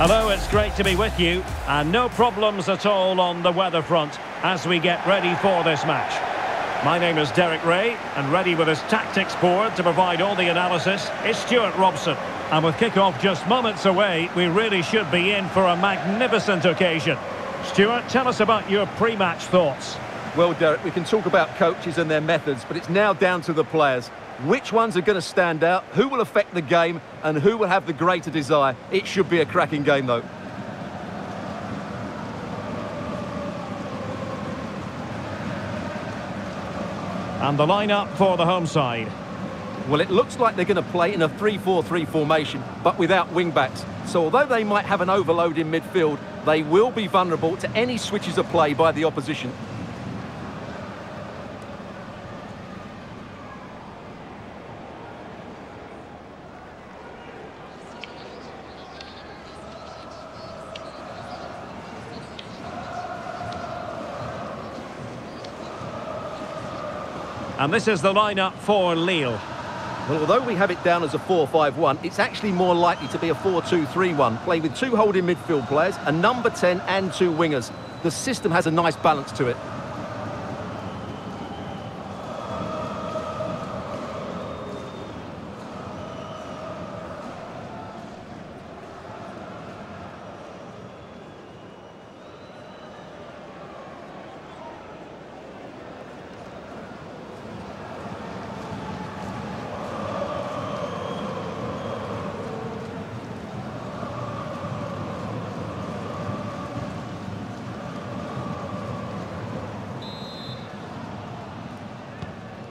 Hello, it's great to be with you, and no problems at all on the weather front as we get ready for this match. My name is Derek Ray, and ready with his tactics board to provide all the analysis is Stuart Robson. And with kick-off just moments away, we really should be in for a magnificent occasion. Stuart, tell us about your pre-match thoughts. Well, Derek, we can talk about coaches and their methods, but it's now down to the players. Which ones are going to stand out, who will affect the game, and who will have the greater desire? It should be a cracking game, though. And the line-up for the home side. Well, it looks like they're going to play in a 3-4-3 formation, but without wing-backs. So although they might have an overload in midfield, they will be vulnerable to any switches of play by the opposition. And this is the lineup for Lille. Well, although we have it down as a 4-5-1, it's actually more likely to be a 4-2-3-1, playing with two holding midfield players, a number 10 and two wingers. The system has a nice balance to it.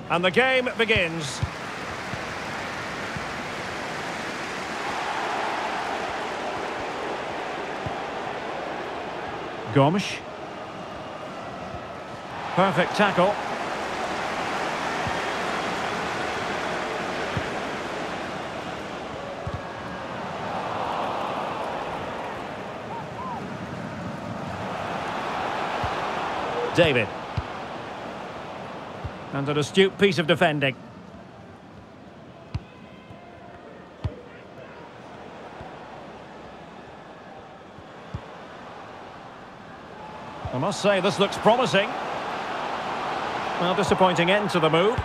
And the game begins. Gomes. Perfect tackle. David. And an astute piece of defending. I must say, this looks promising. Well, disappointing end to the move.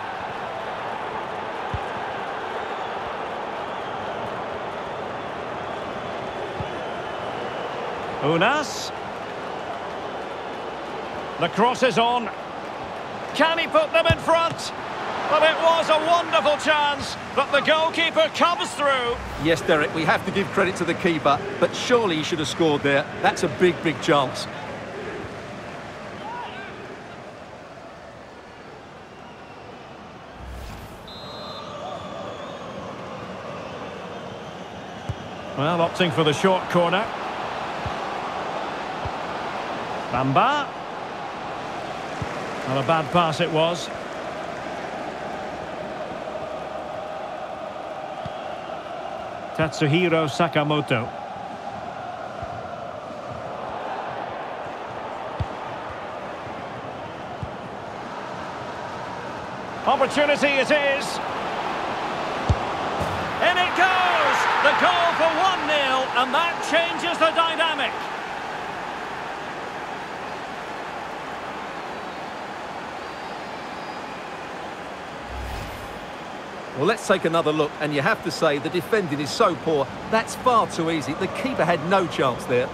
Unas. The cross is on. Can he put them in front? Well, it was a wonderful chance, but the goalkeeper comes through. Yes, Derek, we have to give credit to the keeper, but surely he should have scored there. That's a big, big chance. Well, opting for the short corner. Bamba. Not a bad pass it was. Tatsuhiro Sakamoto. Opportunity it is. In it goes! The goal for 1-0, and that changes the dynamic. Well, let's take another look, and you have to say the defending is so poor, that's far too easy. The keeper had no chance there.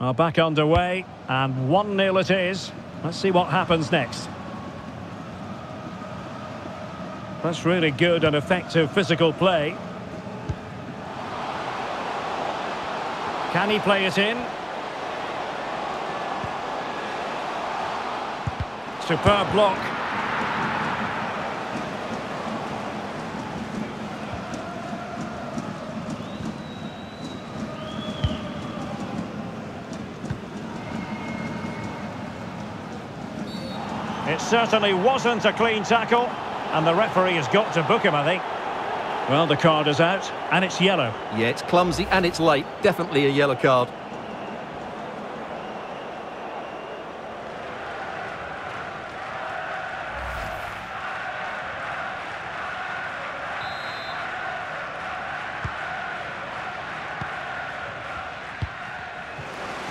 Well, back underway, and 1-0 it is. Let's see what happens next. That's really good and effective physical play. Can he play it in? Superb block. It certainly wasn't a clean tackle. And the referee has got to book him, I think. Well, the card is out, and it's yellow. Yeah, it's clumsy and it's late. Definitely a yellow card.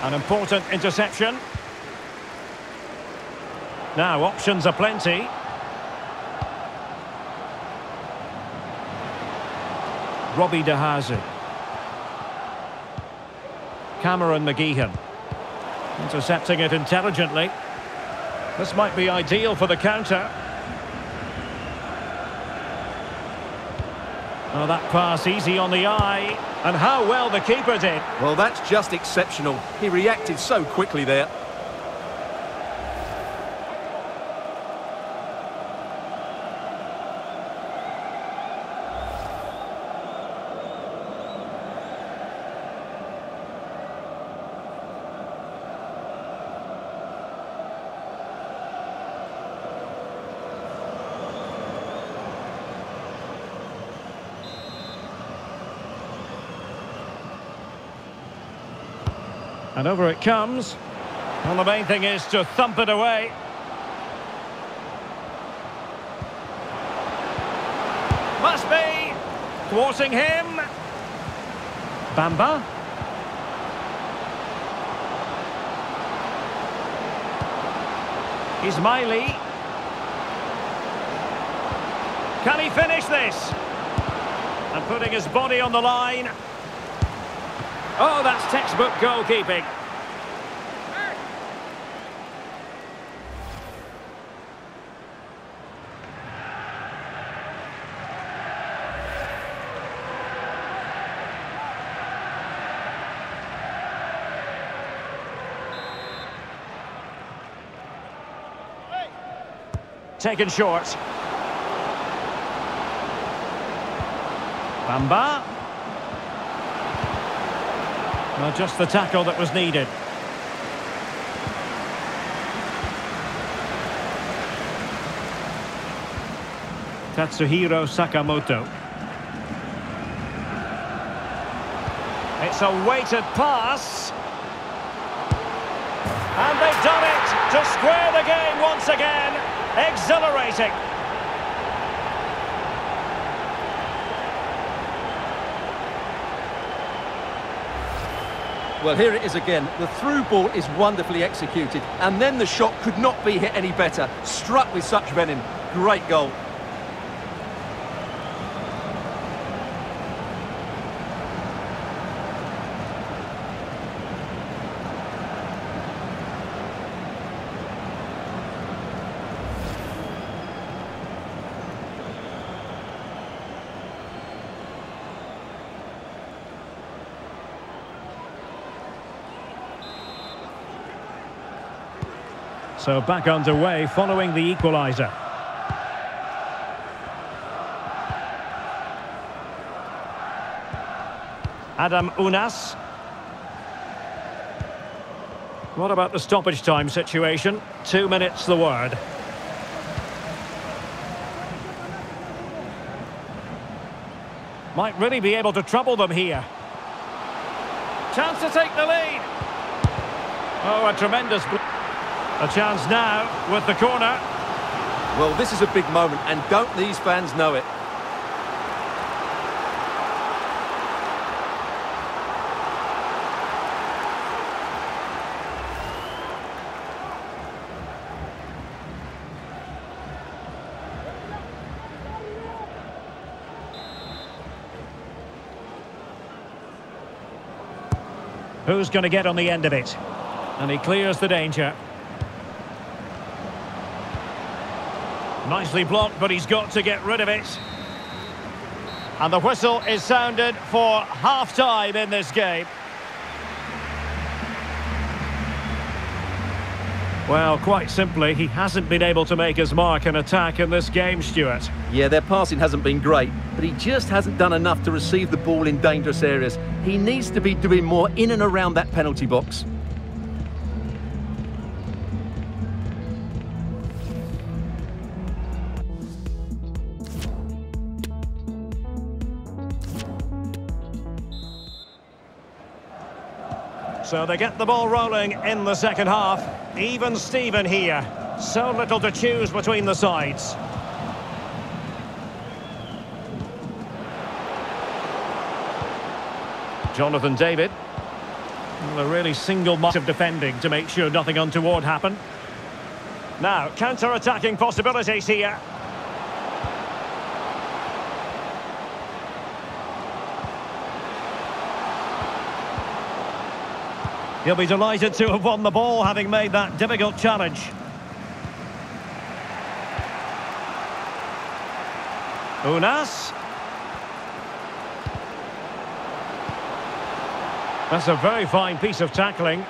An important interception. Now, options are plenty. Robbie Dehousie. Cameron McGeehan. Intercepting it intelligently. This might be ideal for the counter. Oh, that pass easy on the eye. And how well the keeper did. Well, that's just exceptional. He reacted so quickly there. And over it comes. Well, the main thing is to thump it away. Must be! Thwarting him. Bamba. Ismaily. Can he finish this? And putting his body on the line. Oh, that's textbook goalkeeping. Hey. Taken short. Bamba. Well, just the tackle that was needed. Tatsuhiro Sakamoto. It's a weighted pass. And they've done it to square the game once again. Exhilarating. Well, here it is again. The through ball is wonderfully executed, and then the shot could not be hit any better. Struck with such venom. Great goal. So back underway following the equaliser. Adam Unas. What about the stoppage time situation? 2 minutes, the word. Might really be able to trouble them here. Chance to take the lead. Oh, a tremendous block. A chance now with the corner. Well, this is a big moment, and don't these fans know it? Who's going to get on the end of it? And he clears the danger. Nicely blocked, but he's got to get rid of it. And the whistle is sounded for half-time in this game. Well, quite simply, he hasn't been able to make his mark and attack in this game, Stuart. Yeah, their passing hasn't been great, but he just hasn't done enough to receive the ball in dangerous areas. He needs to be doing more in and around that penalty box. So they get the ball rolling in the second half. Even Steven here. So little to choose between the sides. Jonathan David. Well, a really single mark of defending to make sure nothing untoward happened. Now, counter-attacking possibilities here. He'll be delighted to have won the ball, having made that difficult challenge. Unas. That's a very fine piece of tackling.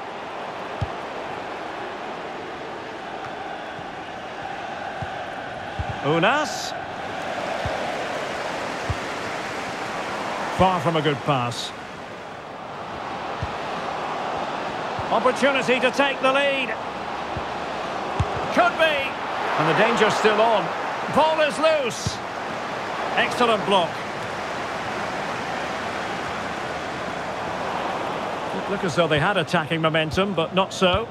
Unas. Far from a good pass. Opportunity to take the lead. Could be. And the danger's still on. Ball is loose. Excellent block. Look as though they had attacking momentum, but not so.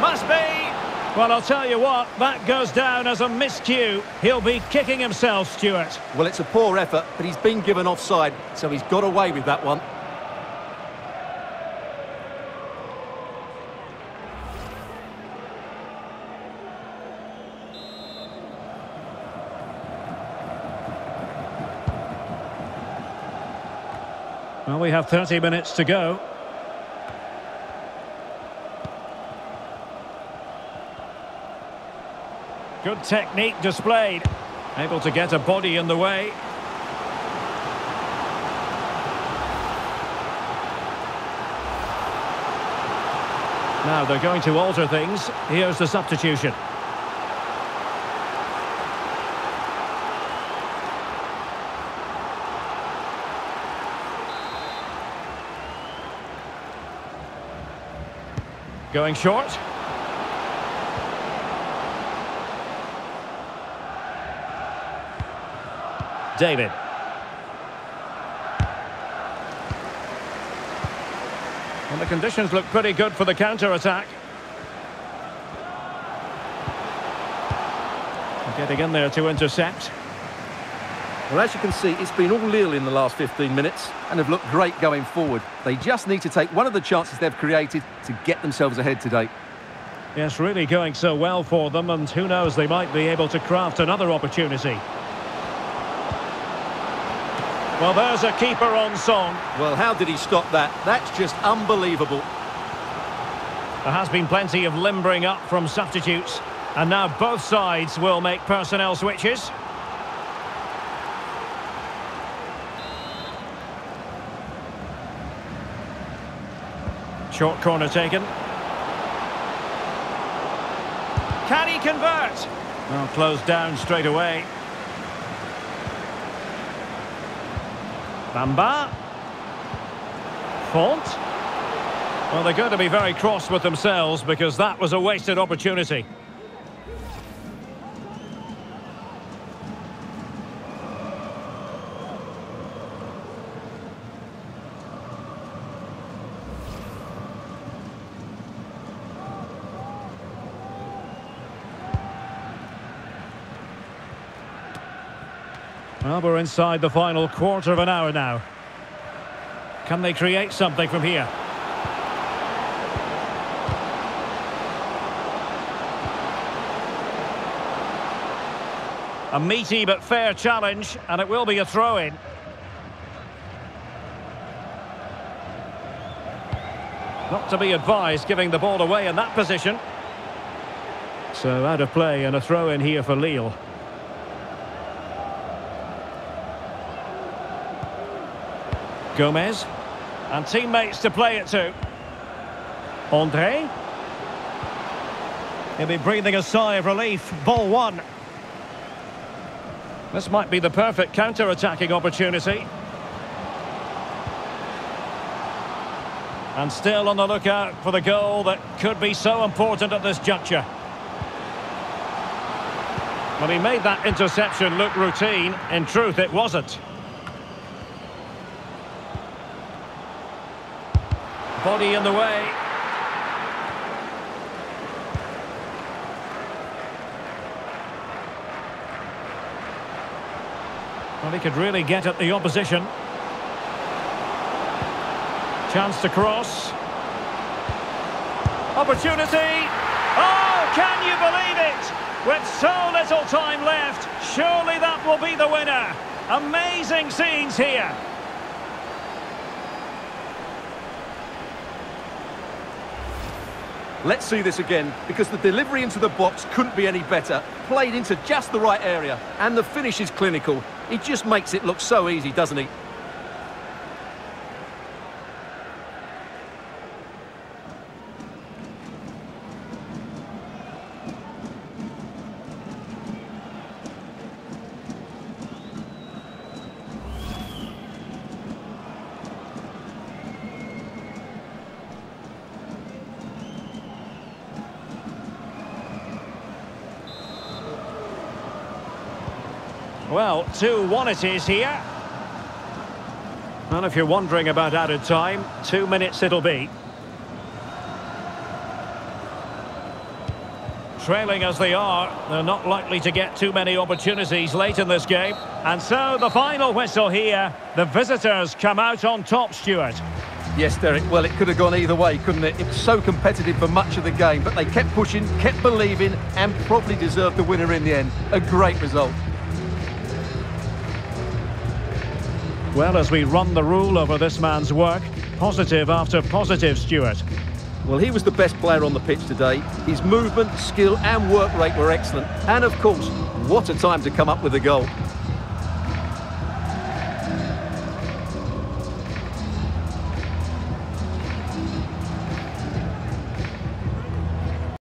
Must be. Well, I'll tell you what, that goes down as a miscue. He'll be kicking himself, Stuart. Well, it's a poor effort, but he's been given offside, so he's got away with that one. Well, we have 30 minutes to go. Good technique displayed. Able to get a body in the way. Now they're going to alter things. Here's the substitution. Going short. David. And the conditions look pretty good for the counter-attack. Getting in there to intercept. Well, as you can see, it's been all Lille in the last 15 minutes and have looked great going forward. They just need to take one of the chances they've created to get themselves ahead today. Yes, really going so well for them, and who knows, they might be able to craft another opportunity. Well, there's a keeper on song. Well, how did he stop that? That's just unbelievable. There has been plenty of limbering up from substitutes, and now both sides will make personnel switches. Short corner taken. Can he convert? Well, closed down straight away. Bamba. Font. Well, they're going to be very cross with themselves because that was a wasted opportunity. Well, we're inside the final quarter of an hour now. Can they create something from here? A meaty but fair challenge, and it will be a throw-in. Not to be advised giving the ball away in that position. So out of play and a throw-in here for Lille. Gomez, and teammates to play it to. Andre. He'll be breathing a sigh of relief. Ball one. This might be the perfect counter-attacking opportunity. And still on the lookout for the goal that could be so important at this juncture. Well, he made that interception look routine. In truth, it wasn't. body in the way. Well, he could really get at the opposition. Chance to cross. Opportunity. Oh, can you believe it? With so little time left, surely that will be the winner. Amazing scenes here. Let's see this again, because the delivery into the box couldn't be any better. Played into just the right area, and the finish is clinical. He just makes it look so easy, doesn't he? Well, 2-1 it is here. And if you're wondering about added time, 2 minutes it'll be. Trailing as they are, they're not likely to get too many opportunities late in this game. And so the final whistle here, the visitors come out on top, Stuart. Yes, Derek, well, it could have gone either way, couldn't it? It was so competitive for much of the game, but they kept pushing, kept believing, and probably deserved the winner in the end. A great result. Well, as we run the rule over this man's work, positive after positive, Stuart. Well, he was the best player on the pitch today. His movement, skill and work rate were excellent. And, of course, what a time to come up with a goal.